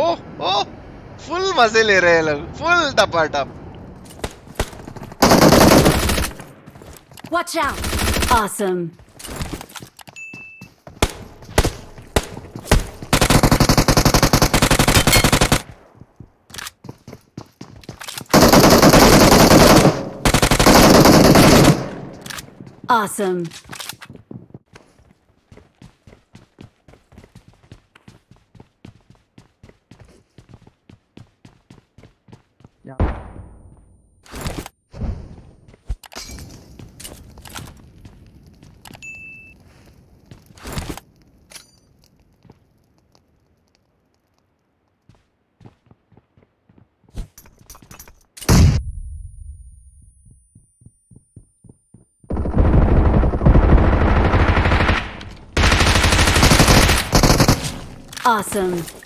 ओह ओह full मजे ले रहे हैं लोग, फुल टपाटप। Watch out! Awesome! Awesome! Awesome.